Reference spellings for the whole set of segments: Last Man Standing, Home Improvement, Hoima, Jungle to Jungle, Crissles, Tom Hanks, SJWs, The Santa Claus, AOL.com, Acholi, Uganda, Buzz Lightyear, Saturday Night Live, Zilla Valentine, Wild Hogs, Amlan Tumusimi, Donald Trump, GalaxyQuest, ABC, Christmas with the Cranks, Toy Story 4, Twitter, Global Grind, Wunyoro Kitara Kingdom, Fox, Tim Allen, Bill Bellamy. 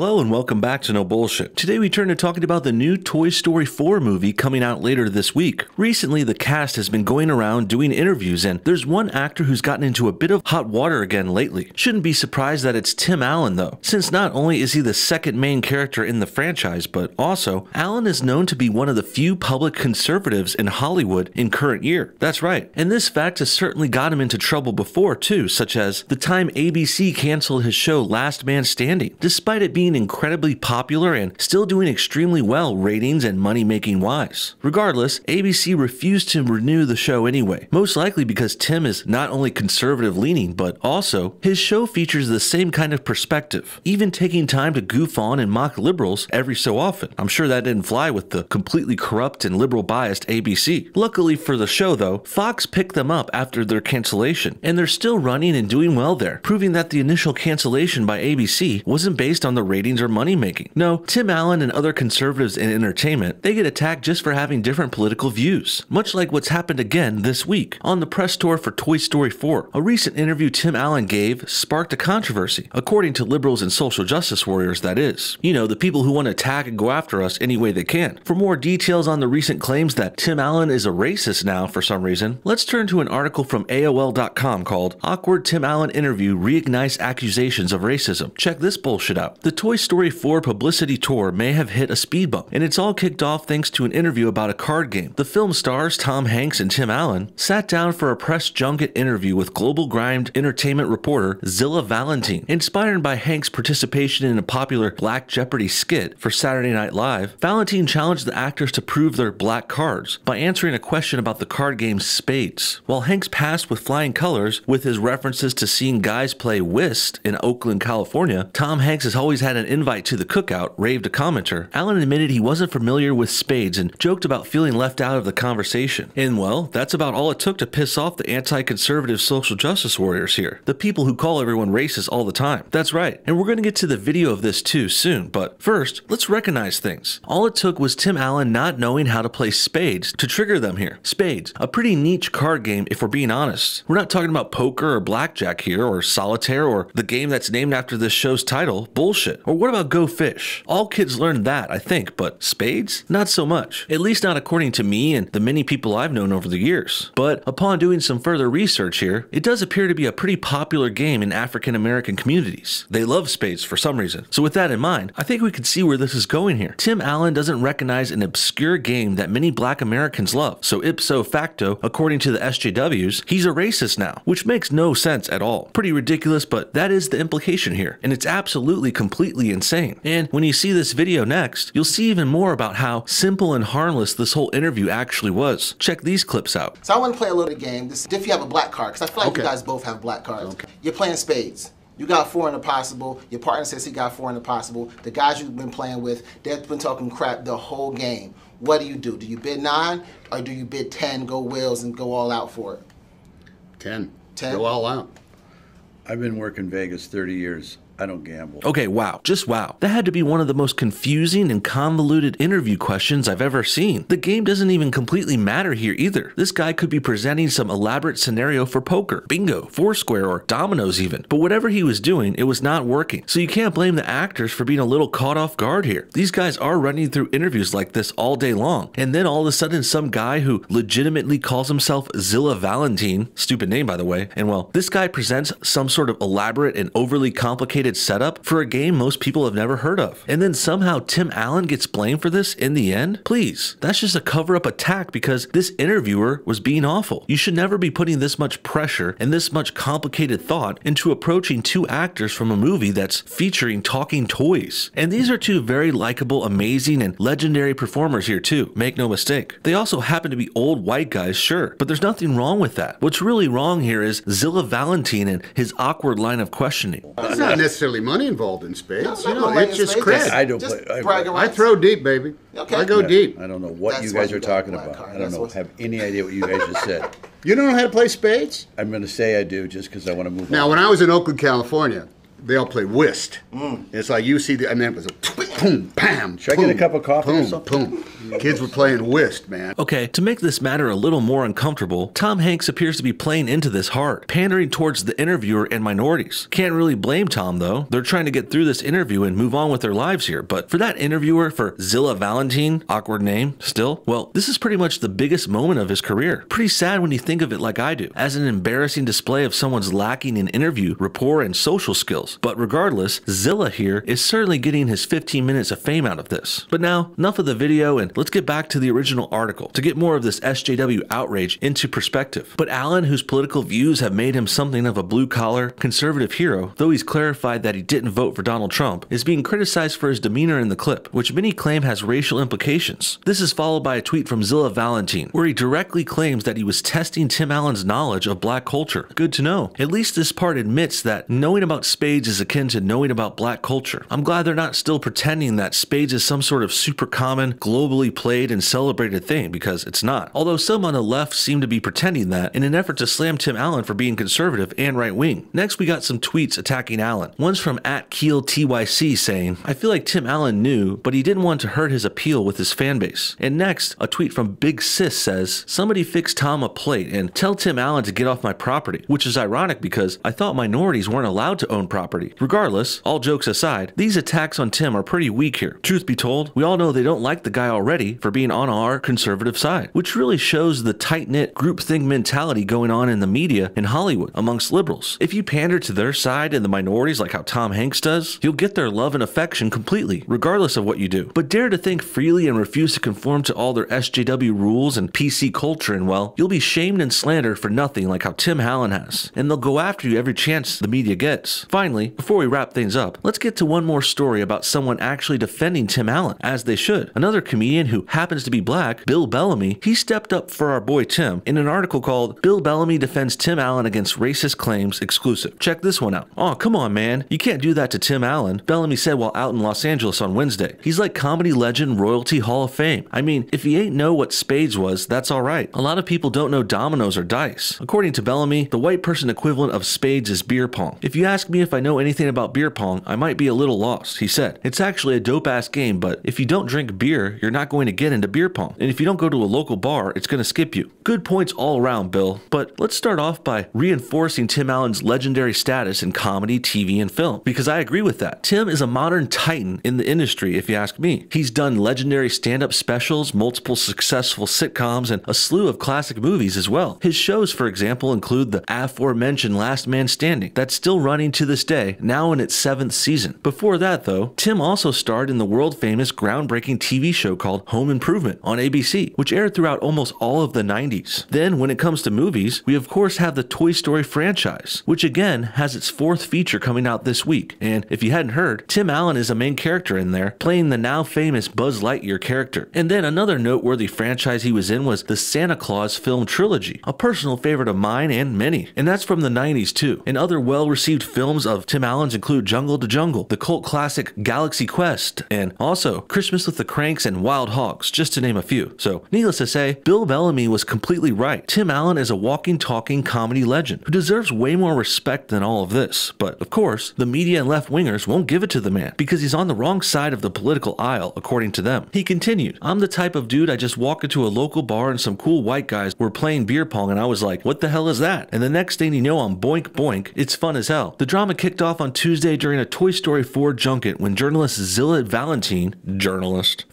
Hello and welcome back to No Bullshit. Today we turn to talking about the new Toy Story 4 movie coming out later this week. Recently the cast has been going around doing interviews, and there's one actor who's gotten into a bit of hot water again lately. Shouldn't be surprised that it's Tim Allen though, since not only is he the second main character in the franchise, but also Allen is known to be one of the few public conservatives in Hollywood in current year. That's right, and this fact has certainly got him into trouble before too, such as the time ABC canceled his show Last Man Standing, despite it being incredibly popular and still doing extremely well ratings and money-making wise. Regardless, ABC refused to renew the show anyway, most likely because Tim is not only conservative-leaning, but also his show features the same kind of perspective, even taking time to goof on and mock liberals every so often. I'm sure that didn't fly with the completely corrupt and liberal-biased ABC. Luckily for the show though, Fox picked them up after their cancellation, and they're still running and doing well there, proving that the initial cancellation by ABC wasn't based on the ratings or money making. No, Tim Allen and other conservatives in entertainment, they get attacked just for having different political views, much like what's happened again this week. On the press tour for Toy Story 4, a recent interview Tim Allen gave sparked a controversy, according to liberals and social justice warriors, that is. You know, the people who want to attack and go after us any way they can. For more details on the recent claims that Tim Allen is a racist now for some reason, let's turn to an article from AOL.com called "Awkward Tim Allen Interview Reignites Accusations of Racism." Check this bullshit out. The Toy Story 4 publicity tour may have hit a speed bump, and it's all kicked off thanks to an interview about a card game. The film stars Tom Hanks and Tim Allen sat down for a press junket interview with Global Grind entertainment reporter Zilla Valentine. Inspired by Hanks' participation in a popular Black Jeopardy skit for Saturday Night Live, Valentine challenged the actors to prove their black cards by answering a question about the card game Spades, while Hanks passed with flying colors with his references to seeing guys play whist in Oakland, California. Tom Hanks has always had an invite to the cookout, raved a commenter. Allen admitted he wasn't familiar with spades and joked about feeling left out of the conversation. And well, that's about all it took to piss off the anti-conservative social justice warriors here, the people who call everyone racist all the time. That's right, and we're going to get to the video of this too soon, but first, let's recognize things. All it took was Tim Allen not knowing how to play spades to trigger them here. Spades, a pretty niche card game if we're being honest. We're not talking about poker or blackjack here, or solitaire, or the game that's named after this show's title, bullshit. Or what about Go Fish? All kids learned that, I think, but spades? Not so much. At least not according to me and the many people I've known over the years. But upon doing some further research here, it does appear to be a pretty popular game in African American communities. They love spades for some reason. So with that in mind, I think we can see where this is going here. Tim Allen doesn't recognize an obscure game that many black Americans love. So ipso facto, according to the SJWs, he's a racist now, which makes no sense at all. Pretty ridiculous, but that is the implication here. And it's absolutely completely insane. And when you see this video next, you'll see even more about how simple and harmless this whole interview actually was. Check these clips out. So I want to play a little game. This is if you have a black card, because I feel like you guys both have black cards. You're playing spades. You got four in the possible. Your partner says he got four in the possible. The guys you've been playing with, they've been talking crap the whole game. What do you do? Do you bid 9 or do you bid 10, go wills, and go all out for it? 10. 10? Go all out. I've been working Vegas 30 years. I don't gamble. Okay, wow. Just wow. That had to be one of the most confusing and convoluted interview questions I've ever seen. The game doesn't even completely matter here either. This guy could be presenting some elaborate scenario for poker, bingo, foursquare, or dominoes even. But whatever he was doing, it was not working. So you can't blame the actors for being a little caught off guard here. These guys are running through interviews like this all day long. And then all of a sudden some guy who legitimately calls himself Zilla Valentine, stupid name by the way, and well, this guy presents some sort of elaborate and overly complicated setup for a game most people have never heard of. And then somehow Tim Allen gets blamed for this in the end? Please, that's just a cover-up attack because this interviewer was being awful. You should never be putting this much pressure and this much complicated thought into approaching two actors from a movie that's featuring talking toys. And these are two very likable, amazing, and legendary performers here too, make no mistake. They also happen to be old white guys, sure, but there's nothing wrong with that. What's really wrong here is Zilla Valentine and his awkward line of questioning. Money involved in spades. No, you know, it's just crack. I don't play. I throw deep, baby. Okay. I go deep. I don't know what you guys are talking about. I don't know. Have any idea what you guys just said. You don't know how to play spades? I'm going to say I do just because I want to move on. Now, when I was in Oakland, California, they all played whist. It's like you see the, and then it was a boom, bam. Should I get a cup of coffee or something? Boom. Kids were playing whist, man. Okay, to make this matter a little more uncomfortable, Tom Hanks appears to be playing into this hard, pandering towards the interviewer and minorities. Can't really blame Tom, though. They're trying to get through this interview and move on with their lives here, but for that interviewer, for Zilla Valentine, awkward name still, well, this is pretty much the biggest moment of his career. Pretty sad when you think of it like I do, as an embarrassing display of someone's lacking in interview, rapport, and social skills. But regardless, Zilla here is certainly getting his 15 minutes of fame out of this. But now, enough of the video, and let's get back to the original article to get more of this SJW outrage into perspective. But Allen, whose political views have made him something of a blue-collar, conservative hero, though he's clarified that he didn't vote for Donald Trump, is being criticized for his demeanor in the clip, which many claim has racial implications. This is followed by a tweet from Zilla Valentine, where he directly claims that he was testing Tim Allen's knowledge of black culture. Good to know. At least this part admits that knowing about spades is akin to knowing about black culture. I'm glad they're not still pretending that spades is some sort of super common, globally played and celebrated thing, because it's not. Although some on the left seem to be pretending that in an effort to slam Tim Allen for being conservative and right-wing. Next, we got some tweets attacking Allen. One's from @KeelTYC saying, I feel like Tim Allen knew, but he didn't want to hurt his appeal with his fan base. And next, a tweet from Big Sis says, somebody fix Tom a plate and tell Tim Allen to get off my property, which is ironic because I thought minorities weren't allowed to own property. Regardless, all jokes aside, these attacks on Tim are pretty weak here. Truth be told, we all know they don't like the guy already for being on our conservative side, which really shows the tight-knit groupthink mentality going on in the media in Hollywood amongst liberals. If you pander to their side and the minorities like how Tom Hanks does, you'll get their love and affection completely, regardless of what you do. But dare to think freely and refuse to conform to all their SJW rules and PC culture, and well, you'll be shamed and slandered for nothing like how Tim Allen has, and they'll go after you every chance the media gets. Finally, before we wrap things up, let's get to one more story about someone actually defending Tim Allen, as they should. Another comedian who happens to be black, Bill Bellamy, he stepped up for our boy Tim in an article called Bill Bellamy Defends Tim Allen Against Racist Claims Exclusive. Check this one out. Aw, come on, man. You can't do that to Tim Allen, Bellamy said while out in Los Angeles on Wednesday. He's like comedy legend Royalty Hall of Fame. I mean, if he ain't know what spades was, that's alright. A lot of people don't know dominoes or dice. According to Bellamy, the white person equivalent of spades is beer pong. If you ask me if I know anything about beer pong, I might be a little lost, he said. It's actually a dope-ass game, but if you don't drink beer, you're not going to get into beer pong. And if you don't go to a local bar, it's going to skip you. Good points all around, Bill. But let's start off by reinforcing Tim Allen's legendary status in comedy, TV, and film, because I agree with that. Tim is a modern titan in the industry, if you ask me. He's done legendary stand-up specials, multiple successful sitcoms, and a slew of classic movies as well. His shows, for example, include the aforementioned Last Man Standing, that's still running to this day, now in its 7th season. Before that, though, Tim also starred in the world-famous groundbreaking TV show called Home Improvement on ABC, which aired throughout almost all of the 90s. Then, when it comes to movies, we of course have the Toy Story franchise, which again has its 4th feature coming out this week. And if you hadn't heard, Tim Allen is a main character in there, playing the now famous Buzz Lightyear character. And then another noteworthy franchise he was in was the Santa Claus film trilogy, a personal favorite of mine and many. And that's from the 90s too. And other well-received films of Tim Allen's include Jungle to Jungle, the cult classic GalaxyQuest, and also Christmas with the Cranks and Wild Hogs, just to name a few. So, needless to say, Bill Bellamy was completely right. Tim Allen is a walking, talking comedy legend who deserves way more respect than all of this. But, of course, the media and left-wingers won't give it to the man because he's on the wrong side of the political aisle, according to them. He continued, I'm the type of dude I just walk into a local bar and some cool white guys were playing beer pong and I was like, what the hell is that? And the next thing you know, I'm boink boink. It's fun as hell. The drama kicked off on Tuesday during a Toy Story 4 junket when journalist Zilla Valentine,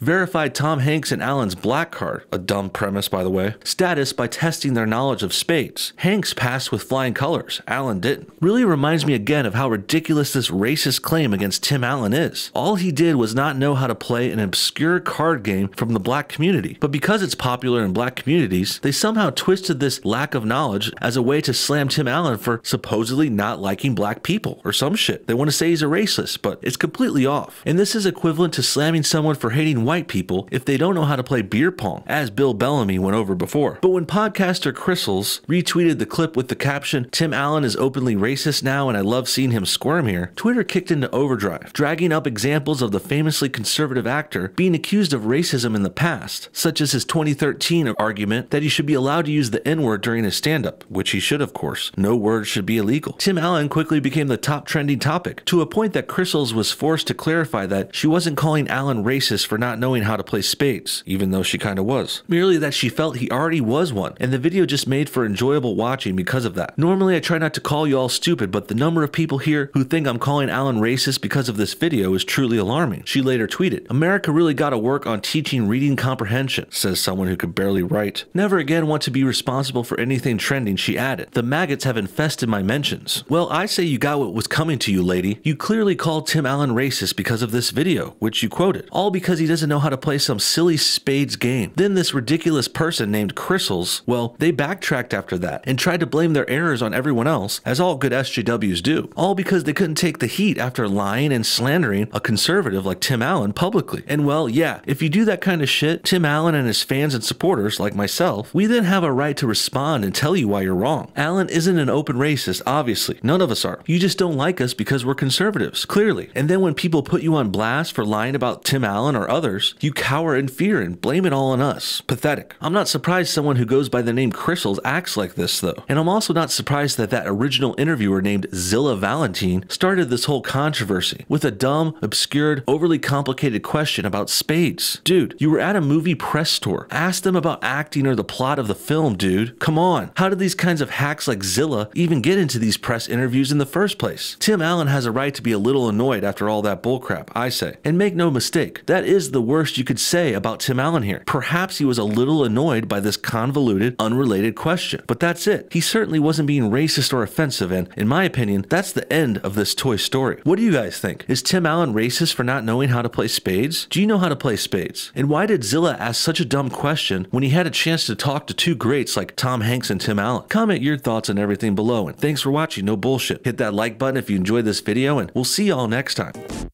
verified Tom Hanks and Allen's black card, a dumb premise by the way, status by testing their knowledge of spades. Hanks passed with flying colors, Allen didn't. Really reminds me again of how ridiculous this racist claim against Tim Allen is. All he did was not know how to play an obscure card game from the black community, but because it's popular in black communities, they somehow twisted this lack of knowledge as a way to slam Tim Allen for supposedly not liking black people or some shit. They want to say he's a racist, but it's completely off. And this is equivalent to slamming someone for hating white people if they don't know how to play beer pong, as Bill Bellamy went over before. But when podcaster Crissles retweeted the clip with the caption, Tim Allen is openly racist now and I love seeing him squirm here, Twitter kicked into overdrive, dragging up examples of the famously conservative actor being accused of racism in the past, such as his 2013 argument that he should be allowed to use the N-word during his stand-up, which he should of course. No word should be illegal. Tim Allen quickly became the top trending topic, to a point that Crissels was forced to clarify that that she wasn't calling Allen racist for not knowing how to play spades, even though she kind of was. Merely that she felt he already was one, and the video just made for enjoyable watching because of that. Normally I try not to call you all stupid, but the number of people here who think I'm calling Allen racist because of this video is truly alarming. She later tweeted, "America really gotta work on teaching reading comprehension," says someone who could barely write. Never again want to be responsible for anything trending, she added. "The maggots have infested my mentions." Well, I say you got what was coming to you, lady. You clearly called Tim Allen racist because of this video, which you quoted. All because he doesn't know how to play some silly spades game. Then this ridiculous person named Crissles, well, they backtracked after that and tried to blame their errors on everyone else, as all good SJWs do. All because they couldn't take the heat after lying and slandering a conservative like Tim Allen publicly. And well, yeah, if you do that kind of shit, Tim Allen and his fans and supporters, like myself, we then have a right to respond and tell you why you're wrong. Allen isn't an open racist, obviously. None of us are. You just don't like us because we're conservatives, clearly. And then when people put you on blast for lying about Tim Allen or others, you cower in fear and blame it all on us. Pathetic. I'm not surprised someone who goes by the name Crissels acts like this, though. And I'm also not surprised that that original interviewer named Zilla Valentine started this whole controversy with a dumb, obscured, overly complicated question about spades. Dude, you were at a movie press store. Ask them about acting or the plot of the film, dude. Come on. How did these kinds of hacks like Zilla even get into these press interviews in the first place? Tim Allen has a right to be a little annoyed after all that bullcrap, I say. And make no mistake, that is the worst you could say about Tim Allen here. Perhaps he was a little annoyed by this convoluted, unrelated question. But that's it. He certainly wasn't being racist or offensive, and in my opinion, that's the end of this Toy Story. What do you guys think? Is Tim Allen racist for not knowing how to play spades? Do you know how to play spades? And why did Zilla ask such a dumb question when he had a chance to talk to two greats like Tom Hanks and Tim Allen? Comment your thoughts on everything below, and thanks for watching No Bullshit. Hit that like button if you enjoyed this video, and we'll see y'all next time.